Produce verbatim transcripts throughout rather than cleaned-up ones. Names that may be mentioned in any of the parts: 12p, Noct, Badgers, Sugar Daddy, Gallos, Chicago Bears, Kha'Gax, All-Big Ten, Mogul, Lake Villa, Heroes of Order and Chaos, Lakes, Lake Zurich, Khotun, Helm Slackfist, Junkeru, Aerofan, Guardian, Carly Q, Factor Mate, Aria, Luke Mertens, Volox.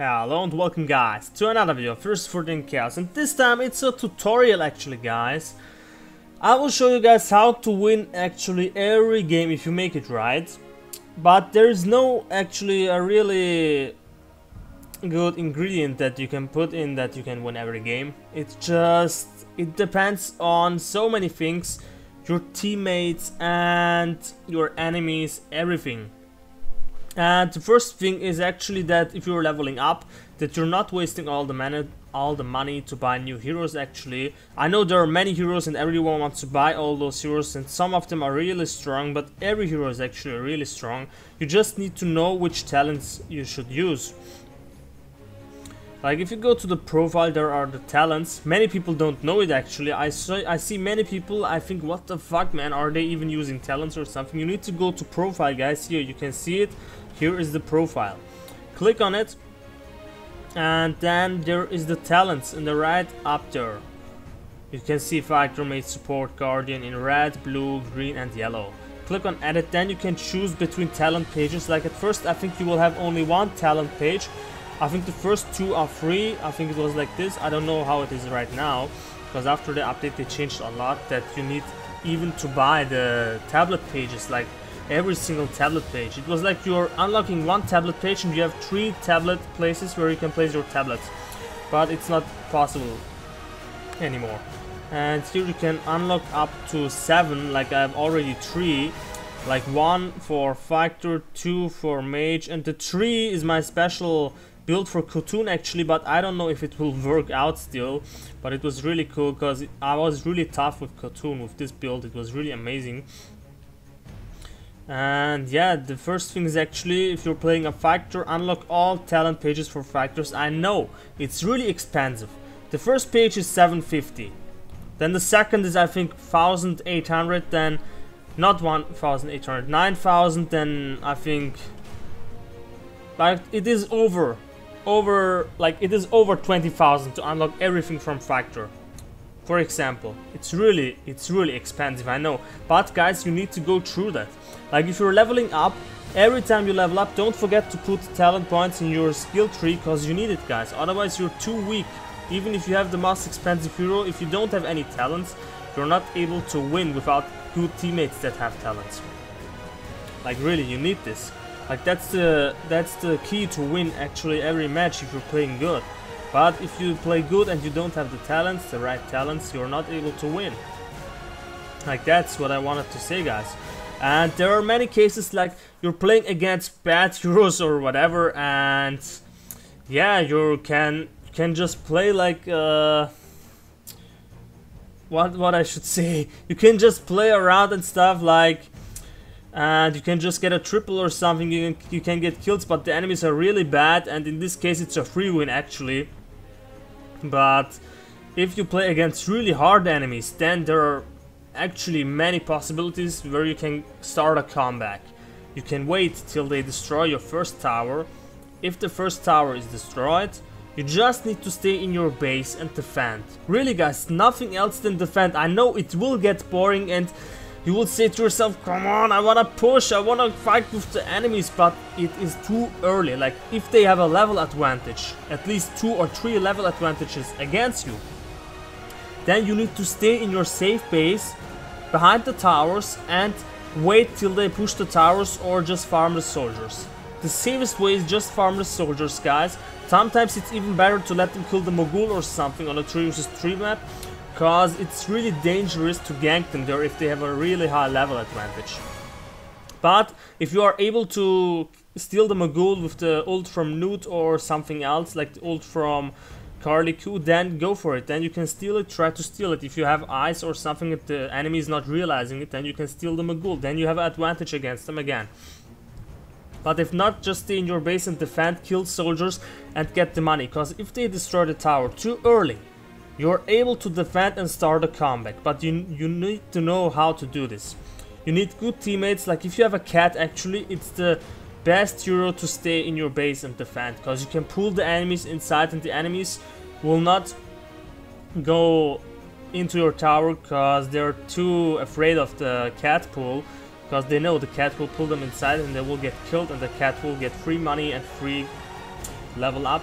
Hello and welcome guys to another video of Heroes of Order and Chaos, and this time it's a tutorial actually guys. I will show you guys how to win actually every game if you make it right, but there is no actually a really good ingredient that you can put in that you can win every game. It's just, it depends on so many things, your teammates and your enemies, everything. And the first thing is actually that if you're leveling up, that you're not wasting all the money, all the money to buy new heroes actually. I know there are many heroes and everyone wants to buy all those heroes, and some of them are really strong, but every hero is actually really strong. You just need to know which talents you should use. Like if you go to the profile, there are the talents. Many people don't know it actually. I see, I see many people, I think, what the fuck man, are they even using talents or something? You need to go to profile guys, here you can see it. Here is the profile. Click on it, and then there is the talents in the right up there. You can see Factor Mate, Support, Guardian in red, blue, green and yellow. Click on edit, then you can choose between talent pages. Like at first I think you will have only one talent page. I think the first two are free. I think it was like this. I don't know how it is right now, because after the update they changed a lot that you need even to buy the tablet pages, like every single tablet page. It was like you're unlocking one tablet page and you have three tablet places where you can place your tablets, but it's not possible anymore. And here you can unlock up to seven, like I have already three, like one for Factor, two for Mage, and the three is my special build for Khotun actually, but I don't know if it will work out still. But it was really cool because I was really tough with Khotun, with this build, it was really amazing. And yeah, the first thing is actually, if you're playing a Factor, unlock all talent pages for Factors. I know, it's really expensive. The first page is seven fifty. Then the second is, I think, one thousand eight hundred, then not one thousand eight hundred, nine thousand, then I think... Like, it is over, over, like, it is over twenty thousand to unlock everything from Factor. For example, it's really, it's really expensive, I know, but guys, you need to go through that. Like if you're leveling up, every time you level up, don't forget to put talent points in your skill tree, because you need it guys, otherwise you're too weak. Even if you have the most expensive hero, if you don't have any talents, you're not able to win without good teammates that have talents. Like really, you need this. Like that's the, that's the key to win actually every match if you're playing good. But if you play good and you don't have the talents, the right talents, you're not able to win. Like that's what I wanted to say guys. And there are many cases like you're playing against bad heroes or whatever, and yeah, you can can just play like uh, what what I should say. You can just play around and stuff like, and you can just get a triple or something. You can, you can get kills, but the enemies are really bad. And in this case, it's a free win actually. But if you play against really hard enemies, then there are actually many possibilities where you can start a comeback. You can wait till they destroy your first tower. If the first tower is destroyed, you just need to stay in your base and defend. Really guys, nothing else than defend. I know it will get boring and you will say to yourself, come on, I wanna push, I wanna fight with the enemies, but it is too early. Like if they have a level advantage, at least two or three level advantages against you, then you need to stay in your safe base behind the towers and wait till they push the towers, or just farm the soldiers. The safest way is just farm the soldiers guys. Sometimes it's even better to let them kill the Mogul or something on the three versus three map, cause it's really dangerous to gank them there if they have a really high level advantage. But if you are able to steal the Mogul with the ult from Noct or something else, like the ult from Carly Q, then go for it. Then you can steal it, try to steal it. If you have eyes or something that the enemy is not realizing it, then you can steal the Mogul. Then you have an advantage against them again. But if not, just stay in your base and defend, kill soldiers and get the money. Because if they destroy the tower too early, you're able to defend and start a comeback. But you, you need to know how to do this. You need good teammates. Like if you have a cat actually, it's the best hero to stay in your base and defend, because you can pull the enemies inside and the enemies will not go into your tower because they're too afraid of the cat pull, because they know the cat will pull them inside and they will get killed, and the cat will get free money and free level up,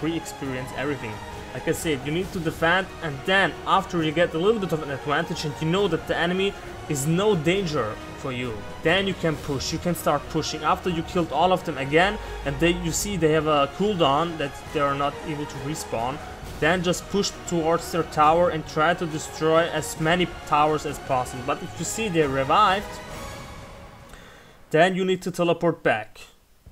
free experience, everything. Like I said, you need to defend, and then after you get a little bit of an advantage and you know that the enemy is no danger for you, then you can push, you can start pushing after you killed all of them again, and then you see they have a cooldown that they are not able to respawn. Then just push towards their tower and try to destroy as many towers as possible. But if you see they revived, then you need to teleport back.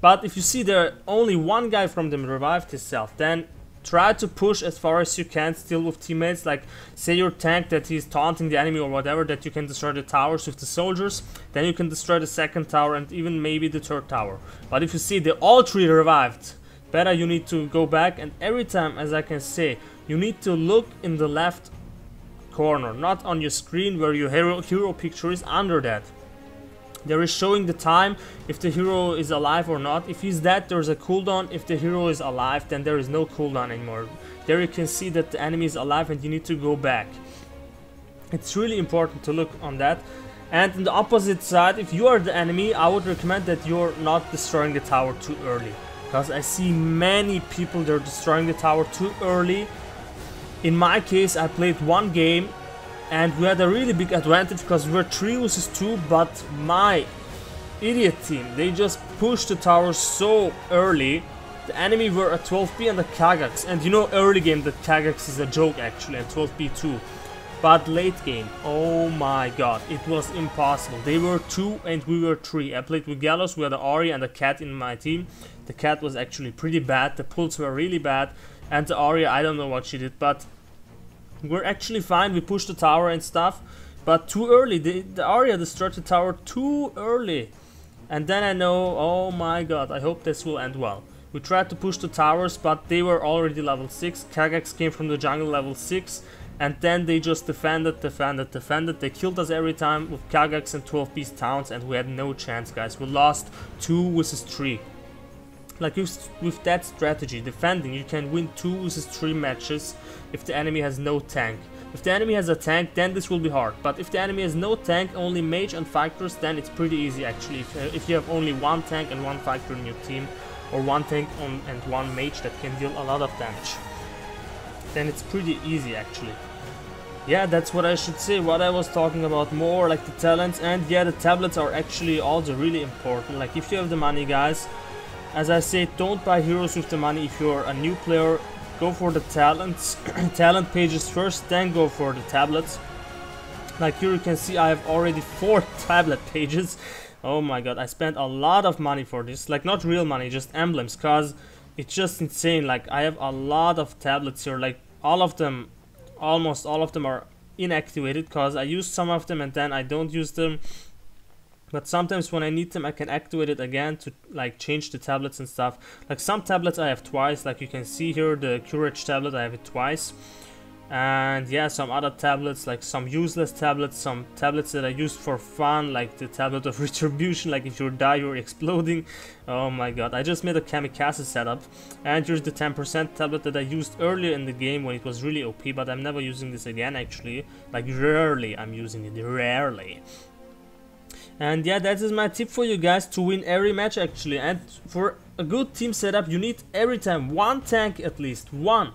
But if you see there only one guy from them revived himself, then try to push as far as you can still with teammates. Like, say your tank that he's taunting the enemy or whatever, that you can destroy the towers with the soldiers, then you can destroy the second tower and even maybe the third tower. But if you see they all three revived, better you need to go back, and every time, as I can say, you need to look in the left corner, not on your screen where your hero, hero picture is. Under that, there is showing the time if the hero is alive or not. If he's dead, there's a cooldown. If the hero is alive, then there is no cooldown anymore. There you can see that the enemy is alive and you need to go back. It's really important to look on that. And on the opposite side, if you are the enemy, I would recommend that you're not destroying the tower too early. Because I see many people, they're destroying the tower too early. In my case, I played one game and we had a really big advantage because we were three versus two, but my idiot team, they just pushed the tower so early. The enemy were a twelve p and a Kha'Gax, and you know early game that Kha'Gax is a joke actually, and twelve p too. But late game, oh my god, it was impossible. They were two and we were three. I played with Gallos, we had an Aria and a cat in my team. The cat was actually pretty bad, the pulls were really bad, and the Aria, I don't know what she did, but we're actually fine. We pushed the tower and stuff, but too early. The, the Aria destroyed the tower too early, and then I know, oh my god, I hope this will end well. We tried to push the towers, but they were already level six. Kha'Gax came from the jungle level six, and then they just defended, defended, defended. They killed us every time with Kha'Gax and twelve p's towns, and we had no chance, guys. We lost two versus three. Like, with, with that strategy, defending, you can win two versus three matches if the enemy has no tank. If the enemy has a tank, then this will be hard. But if the enemy has no tank, only mage and factors, then it's pretty easy actually. If, uh, if you have only one tank and one factor in your team, or one tank on, and one mage that can deal a lot of damage, then it's pretty easy actually. Yeah, that's what I should say, what I was talking about more, like the talents. And yeah, the tablets are actually also really important. Like, if you have the money, guys, as I say, don't buy heroes with the money. If you're a new player, go for the talents, talent pages first, then go for the tablets. Like here you can see I have already four tablet pages. Oh my god, I spent a lot of money for this. Like, not real money, just emblems, cause it's just insane. Like, I have a lot of tablets here. Like, all of them, almost all of them are inactivated, cause I use some of them and then I don't use them. But sometimes when I need them, I can activate it again to like change the tablets and stuff. Like, some tablets I have twice, like you can see here, the courage tablet, I have it twice. And yeah, some other tablets, like some useless tablets, some tablets that I use for fun, like the tablet of retribution, like if you die you're exploding. Oh my god, I just made a kamikaze setup. And here's the ten percent tablet that I used earlier in the game when it was really O P, but I'm never using this again actually. Like, rarely I'm using it, rarely. And yeah, that is my tip for you guys to win every match actually. And for a good team setup, you need every time one tank, at least one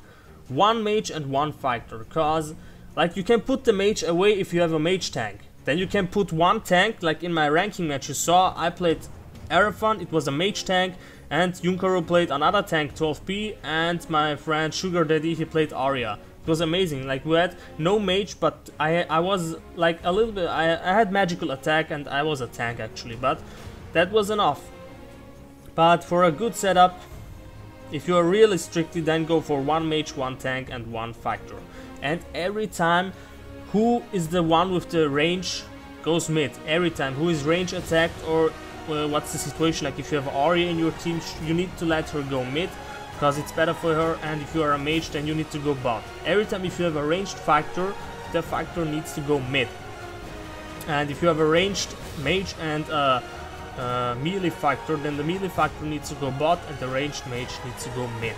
one mage and one fighter, cause like you can put the mage away if you have a mage tank. Then you can put one tank, like in my ranking match you saw I played Aerofan, it was a mage tank, and Junkeru played another tank, twelve p, and my friend Sugar Daddy, he played Aria. It was amazing. Like, we had no mage, but I I was like a little bit, I, I had magical attack and I was a tank actually, but that was enough. But for a good setup, if you are really strictly, then go for one mage, one tank and one factor. And every time, who is the one with the range goes mid. Every time, who is range attacked, or uh, what's the situation. Like, if you have Aria in your team, you need to let her go mid, because it's better for her. And if you are a mage, then you need to go bot. Every time if you have a ranged factor, the factor needs to go mid. And if you have a ranged mage and a, a melee factor, then the melee factor needs to go bot and the ranged mage needs to go mid.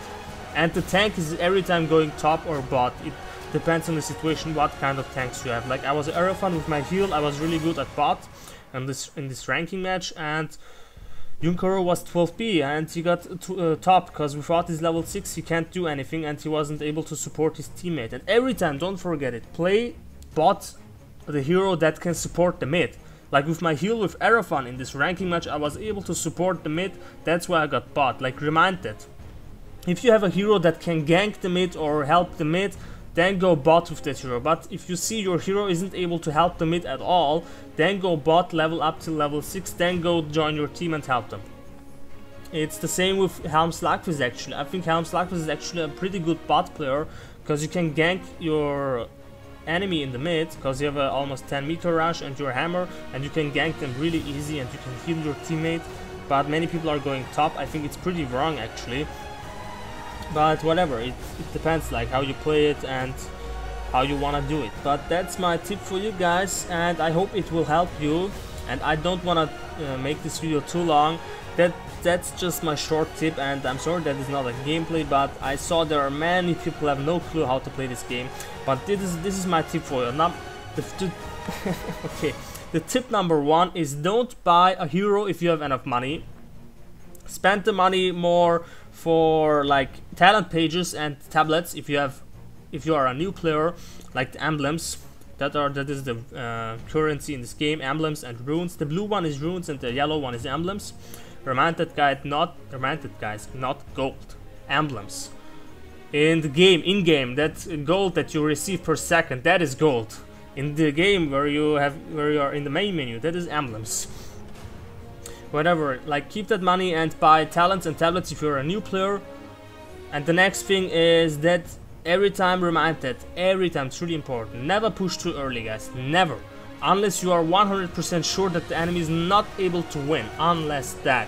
And the tank is every time going top or bot. It depends on the situation, what kind of tanks you have. Like, I was Aerofan with my heal, I was really good at bot in this, in this ranking match, and Junkeru was twelve p and he got to, uh, top because without his level six he can't do anything and he wasn't able to support his teammate. And every time, don't forget it, play bot the hero that can support the mid. Like with my heal with Aerofan in this ranking match, I was able to support the mid, that's why I got bot. Like, remind that. If you have a hero that can gank the mid or help the mid, then go bot with that hero. But if you see your hero isn't able to help the mid at all, then go bot, level up till level six, then go join your team and help them. It's the same with Helm Slackfist actually. I think Helm Slackfist is actually a pretty good bot player, because you can gank your enemy in the mid, because you have a almost ten meter rush and your hammer, and you can gank them really easy and you can heal your teammate. But many people are going top. I think it's pretty wrong actually. But whatever, it, it depends like how you play it and how you want to do it. But that's my tip for you guys and I hope it will help you. And I don't want to uh, make this video too long. That That's just my short tip and I'm sorry that is not a gameplay, but I saw there are many people have no clue how to play this game. But this is, this is my tip for you. Now, the, the, okay, the tip number one is don't buy a hero if you have enough money. Spend the money more for like talent pages and tablets if you have, if you are a new player, like the emblems that are that is the uh, currency in this game, emblems and runes. The blue one is runes and the yellow one is emblems. Remind that guy, not remind that guys, not gold, emblems. In the game, in game, that gold that you receive per second, that is gold. In the game where you have, where you are in the main menu, that is emblems. Whatever, like keep that money and buy talents and tablets if you're a new player. And the next thing is that every time remind that, every time, it's really important. Never push too early guys, never. Unless you are one hundred percent sure that the enemy is not able to win, unless that.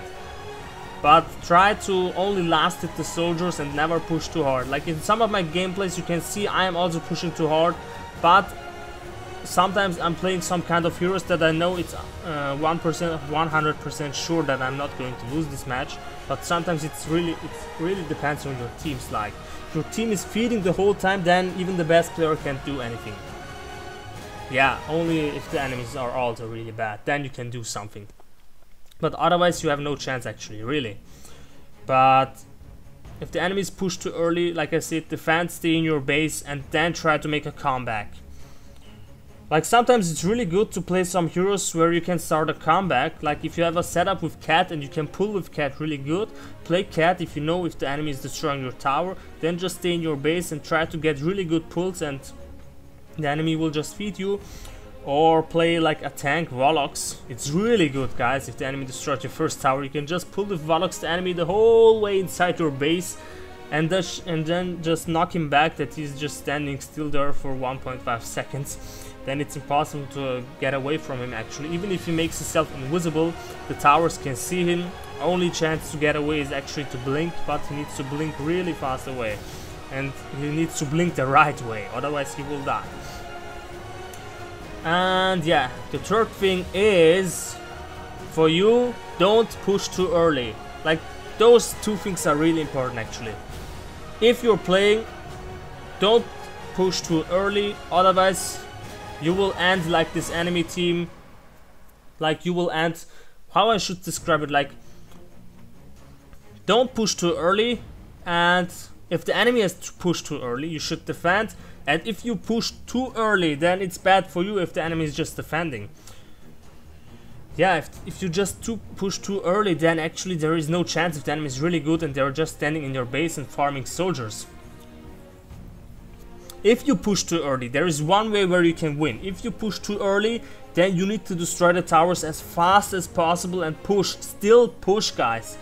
But try to only last hit the soldiers and never push too hard. Like in some of my gameplays you can see I am also pushing too hard, but sometimes I'm playing some kind of heroes that I know it's one hundred percent sure that I'm not going to lose this match. But sometimes it's really, it really depends on your teams. Like if your team is feeding the whole time, then even the best player can't do anything. Yeah, only if the enemies are also really bad, then you can do something. But otherwise you have no chance actually, really. But if the enemies push too early, like I said, defend, stay in your base and then try to make a comeback. Like sometimes it's really good to play some heroes where you can start a comeback. Like if you have a setup with Cat and you can pull with Cat really good, play Cat if you know if the enemy is destroying your tower, then just stay in your base and try to get really good pulls and the enemy will just feed you. Or play like a tank, Volox. It's really good guys, if the enemy destroys your first tower, you can just pull with Volox the enemy the whole way inside your base and, dash, and then just knock him back that he's just standing still there for one point five seconds. Then it's impossible to get away from him actually. Even if he makes himself invisible, the towers can see him. Only chance to get away is actually to blink, but he needs to blink really fast away. And he needs to blink the right way, otherwise he will die. And yeah, the third thing is, for you, don't push too early. Like, those two things are really important actually. If you're playing, don't push too early, otherwise you will end like this enemy team. Like you will end, how I should describe it, like, don't push too early, and if the enemy has pushed too early, you should defend. And if you push too early, then it's bad for you if the enemy is just defending. Yeah, if, if you just too push too early, then actually there is no chance if the enemy is really good and they're just standing in your base and farming soldiers. If you push too early, there is one way where you can win. If you push too early, then you need to destroy the towers as fast as possible and push. Still push, guys.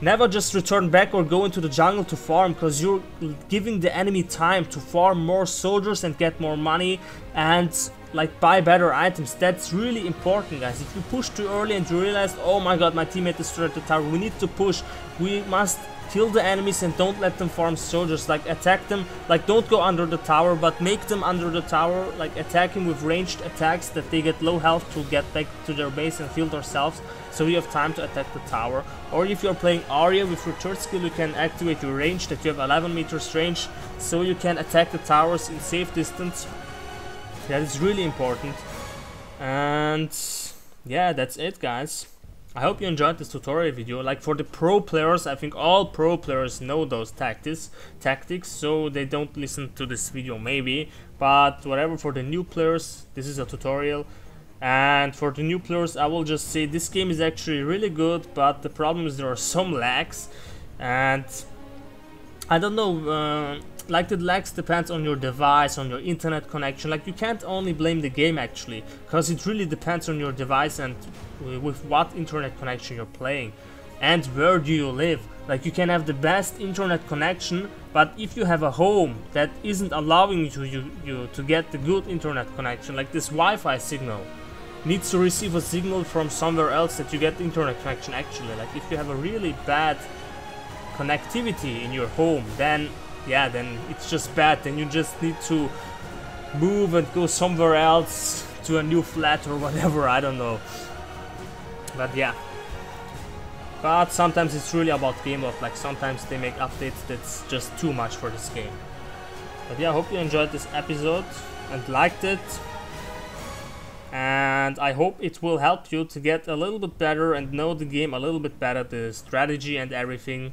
Never just return back or go into the jungle to farm, because you're giving the enemy time to farm more soldiers and get more money and like buy better items. That's really important guys. If you push too early and you realize, oh my god, my teammate destroyed the tower, we need to push, we must kill the enemies and don't let them farm soldiers. Like attack them, like don't go under the tower, but make them under the tower, like attack him with ranged attacks that they get low health to get back to their base and heal themselves, so you have time to attack the tower. Or if you're playing Aria with your third skill, you can activate your range that you have eleven meters range, so you can attack the towers in safe distance. That is really important. And yeah, that's it guys. I hope you enjoyed this tutorial video. Like, for the pro players, I think all pro players know those tactics, tactics, so they don't listen to this video maybe, but whatever, for the new players, this is a tutorial. And for the new players, I will just say this game is actually really good, but the problem is there are some lags, and I don't know, uh, like the lags depends on your device, on your internet connection. Like, you can't only blame the game actually, because it really depends on your device and with what internet connection you're playing and where do you live. Like, you can have the best internet connection, but if you have a home that isn't allowing you, you, you to get the good internet connection, like this Wi-Fi signal needs to receive a signal from somewhere else that you get internet connection actually. Like, if you have a really bad connectivity in your home, then yeah, then it's just bad, then you just need to move and go somewhere else to a new flat or whatever, I don't know. But yeah, but sometimes it's really about game of, like, sometimes they make updates that's just too much for this game. But yeah, I hope you enjoyed this episode and liked it, and I hope it will help you to get a little bit better and know the game a little bit better, the strategy and everything.